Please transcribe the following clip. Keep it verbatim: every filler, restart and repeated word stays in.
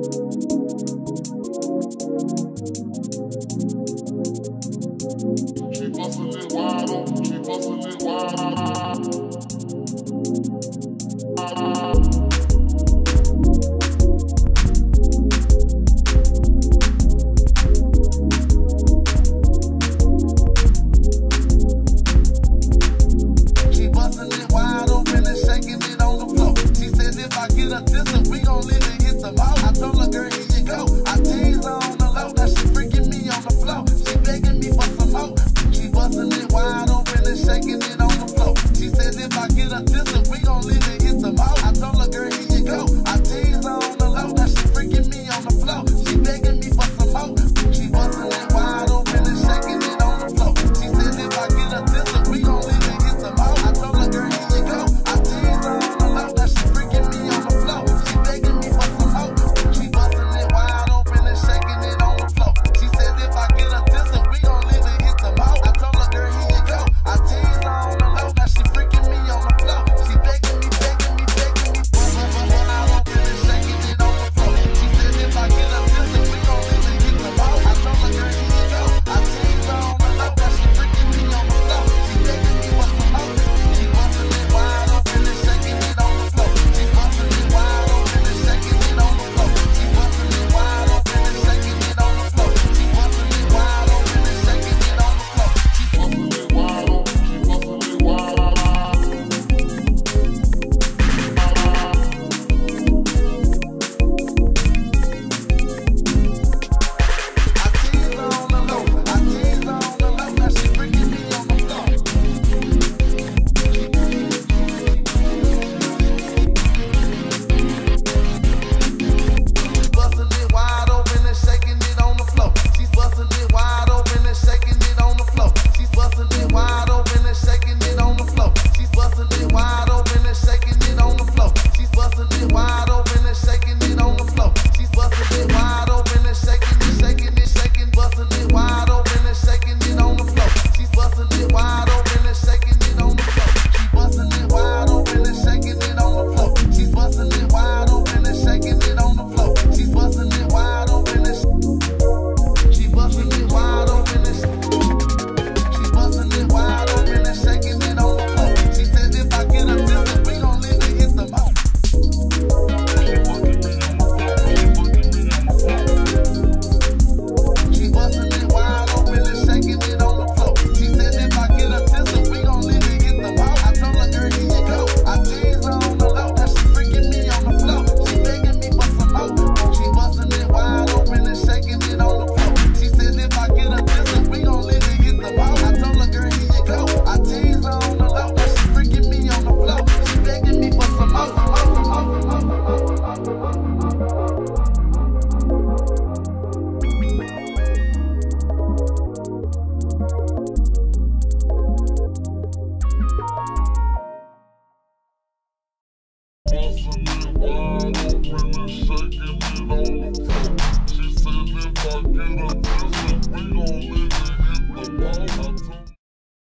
Wide open and shaking it on the floor. She said if I get up.